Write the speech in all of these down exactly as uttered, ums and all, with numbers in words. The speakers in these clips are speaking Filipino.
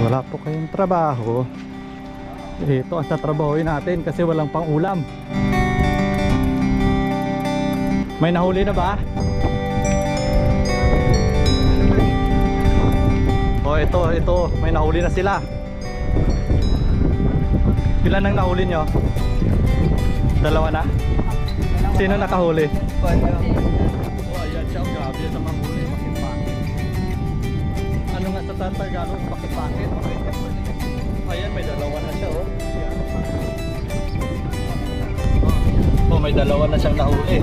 wala po kayong trabaho, ito ang tatrabahoin natin kasi walang pang ulam. May nahuli na ba? Oh, ito, ito, may nahuli na sila. Ilan ang nahuli nyo? Dalawa na? Sino nakahuli? Ano nga sa Tagalog, pakipakit. Ayan, may dalawa na siya, oh. Oh, may dalawa na siyang nahuli.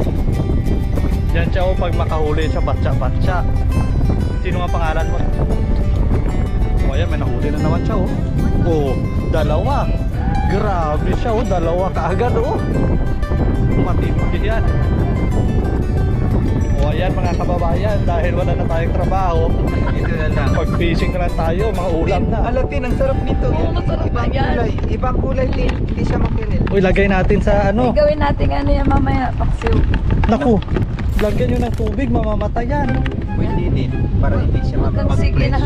Yan siya, oh, pag makahuli siya, batsa-batsa. Sino nga pangalan mo? Oh, ayan, may nahuli na naman siya, oh. Oh, dalawa. Grabe siya, oh, dalawa kaagad, oh. Matibig yan. O, ayan mga kababayan, dahil wala na tayong trabaho, ito na lang. Pag-fishing na lang tayo, mga ulam na. Alatin, ang sarap nito. Oo, masarap ba yan? Kulay, ibang kulay, hindi siya makinil. Uy, lagay natin sa ano. Ay, gawin natin ano yan mamaya, paksiw. Naku, lagyan nyo ng tubig, mamamatay yan. Uy, hindi din, para hindi siya mag-flash. Huwag sige na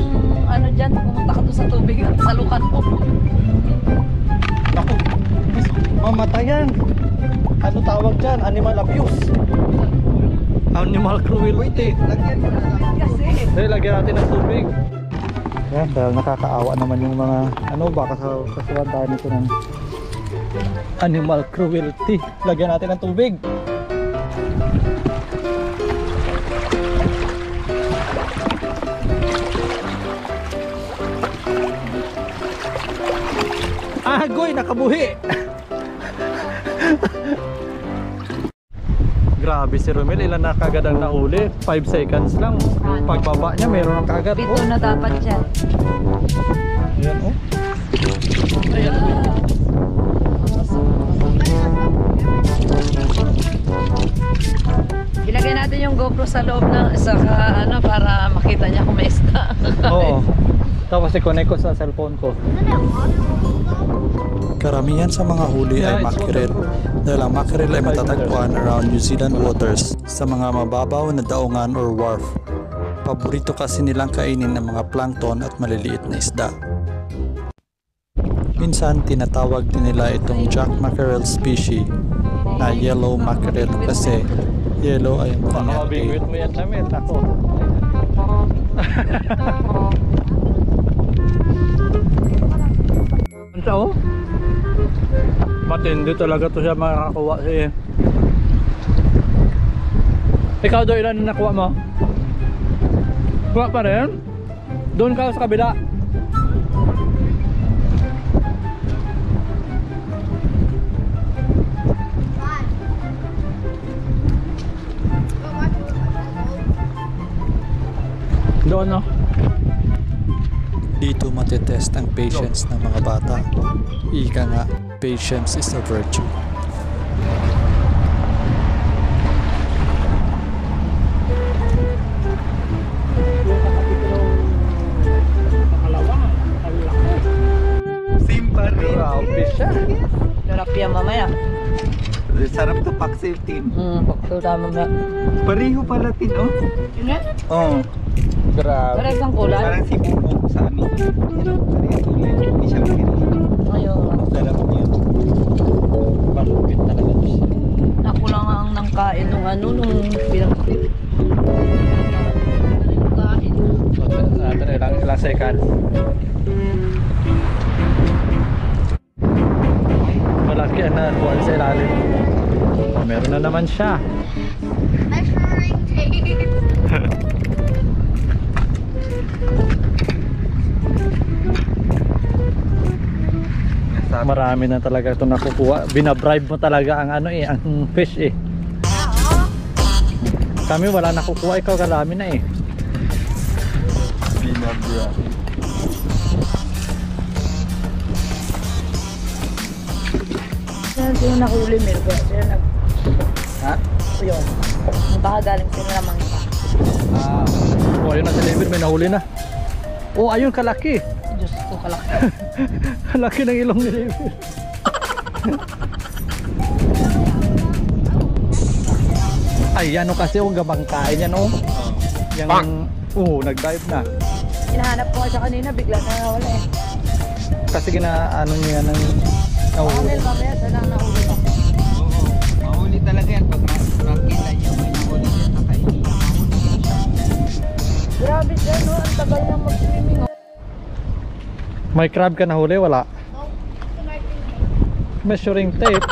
ano dyan, pumunta ka doon sa tubig at salukan mo. Naku, mamatay yan. Ano tawag dyan? Animal abuse. Animal cruelty. Lagyan nyo na lang kasi. Hey, lagyan natin ng tubig. Yan, dahil nakakaawa naman yung mga ano ba, kasalanan nito ng animal cruelty. Lagyan natin ng tubig. Agoy, nakabuhi. Grabe si Romel, ilan na kagad ang nahuli? five seconds lang. Pagbaba niya, meron ang kagad. Pito oh. Na dapat siya. Ayan o. Oh. Ayan o. Ilagay natin yung GoPro sa loob ng isa ka, ano, para makita niya kung may isda. Oo. Tapos i-connect ko sa cellphone ko. Karamihan sa mga huli ay mackerel, dahil ang mackerel ay matatagpuan around New Zealand waters sa mga mababaw na daungan or wharf. Paborito kasi nilang kainin ng mga plankton at maliliit na isda. Minsan tinatawag din nila itong jack mackerel species na yellow mackerel kasi yellow ay ang kulay. Ang tao? Matindi talaga to siya makakakuha siya. Ikaw doon, ilan na nakuha mo? Kuha pa rin? Doon ka sa kabila. Doon no? Dito matetest ang patience ng mga bata. Ika nga, patience is a virtue. Simpa rin. Grabe siya. Sarap yan mamaya. Sarap to paksiw tin. Hmm, paksiw tama na. Pareho pala tin, oh. Tinit? Oo. Grabe. Parang isang kulay. Parang si Bubo sa amin. Parang yung kulay. Hindi siya magiging. Ayun. Dalawa niya. Malupit talaga siya. Ako lang ang nangkain nung ano nung pinakapit. Nangkain. Ito na lang ilang second. Malaki na buwan sa ilalim. Meron na naman siya. Measuring tape. Marami na talaga ito nakukuha. Binabribe mo talaga ang ano eh, ang fish eh. Kami wala nakukuha, ikaw karami na eh. Binabribe. Saan doon nakuli Mirgo? Saan nag... Ha? Yun. Baka galing sila namang iba. Ah, oh, ayun na si David, may nahuli na. Oh, ayun, kalaki. Diyos ko, kalaki. Kalaki ng ilong ni David. Ay, ano kasi, oh, gabang kain yan, oh. Yung, oh, nag-dive na. Hinahanap ko siya kanina, bigla na nawala eh. Kasi ginaano niya nang nauhuli. Romel, mamaya siya nang nauhuli ako. Oo, mahuli talaga yan pag nakita niya. May nahuli niya sa kainin. Grabe siya no, ang tagal na mag-swimming. May crab ka nahuli, wala? Measuring tape.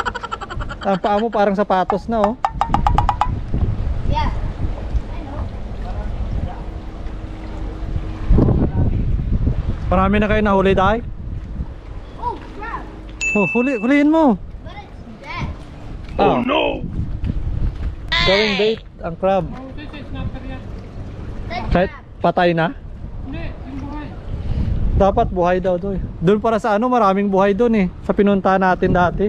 Ang paa mo parang sapatos na oh. Yeah. I know. Marami na kayo nahuli tayo? Oh, crap. Oh, huli, huliin mo. But it's dead. Oh, oh no. Going bait ang crab. Oh, this is not serious. Kahit patay na? Hindi, yung buhay. Dapat buhay daw doon. Doon para sa ano, maraming buhay doon eh. Sa pinuntahan natin dati.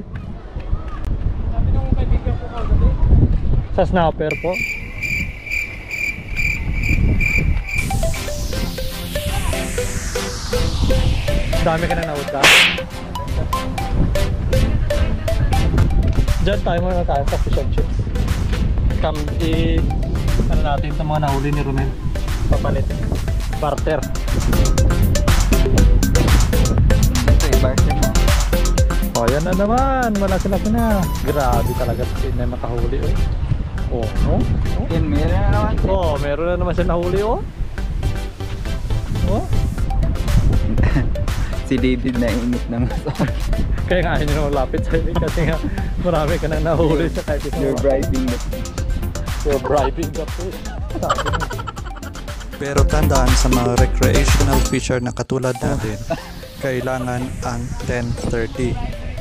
Sa snapper po. Dami ka na nauta. Diyan tayo muna tayo sa fish and chips. Come i ano natin sa mga nahuli ni Romel. Papalit. Barter. Okay, barter mo. O yan na naman. Malaki-laki na. Grabe talaga kasi na makahuli eh. Oh, no? Oh, meron na naman siya. Oh, meron na naman siya nahuli, oh. Oh. Si David na init ng maso. Kaya nga, yun yung lapit sa inyo kasi nga marami ka nang nahuli sa kahit ito. You're bribing the fish. You're bribing the fish. Pero tandaan sa mga recreational fisher na katulad natin, kailangan ang ten thirty.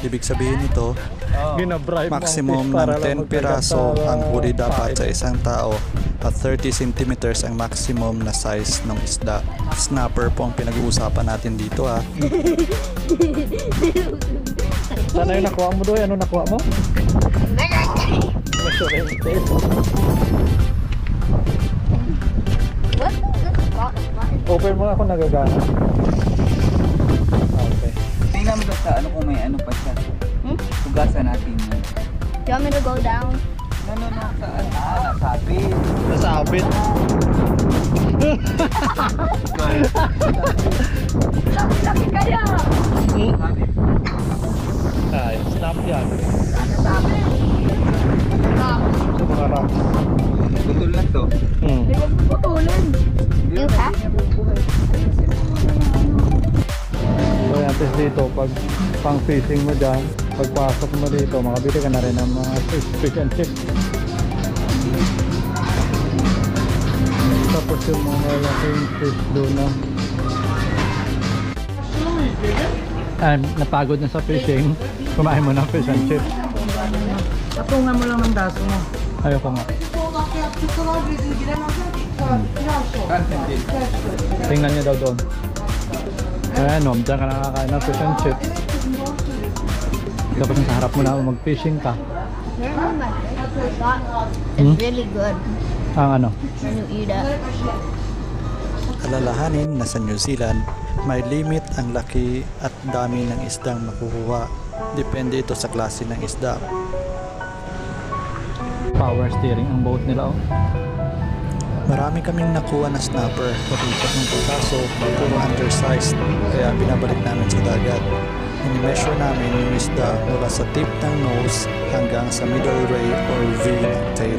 Ibig sabihin nito, oh, maximum ng ten piraso ang huli dapat sa isang tao at thirty centimeters ang maximum na size ng isda. Snapper po ang pinag-uusapan natin dito ha. Sana yung nakuha mo doon, ano nakuha mo? Open mo na kung nagagana. Tingnan mo sa ano kung may ano pa siya. Hmm? Tugasan natin yun. Do you want me to go down? No, no, no. Sa ano? Ah, nasabit. Nasabit? Laki-laki kaya! Nasabit. Ay, snap yan. Nasabit! Snap. Ito mga rap. Putol lang to. Hmm. Hindi mo putulin. Yung ha? At dito pag pang fishing mo dyan, pagpasok mo dito makabili ka na rin ng mga fish, fish and chips. Tapos yung mga laking fish doon na ay napagod na sa fishing, kumain mo ng fish and chips. Tapungan mo lang ang daso mo. Ayoko nga. Hmm. Tingnan niyo daw doon. Ayan o, dyan ka nakakain ng fish and chips. Dapat sa harap mo na mag-fishing ka. It's really good. Ang ano? When you eat it. Alalahanin na sa New Zealand, may limit ang laki at dami ng isdang makukuha. Depende ito sa klase ng isda. Power steering ang boat nila o. Marami kaming nakuha na snapper, pabigat ng putaso, puro undersized, kaya binabalik namin sa dagat. I-measure namin yung isda mula sa tip ng nose hanggang sa middle ray or V ng tail.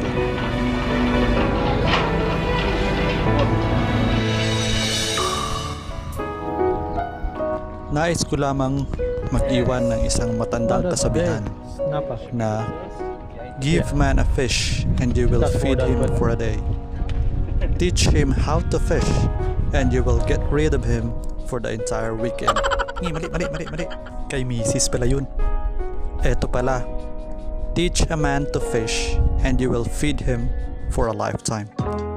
Nais ko lamang mag-iwan ng isang matandang kasabihan na give man a fish and you will feed him for a day. Teach him how to fish, and you will get rid of him for the entire weekend. Ngi, mali, mali, mali, mali. Kay misis pala yun. Eto pala. Teach a man to fish, and you will feed him for a lifetime.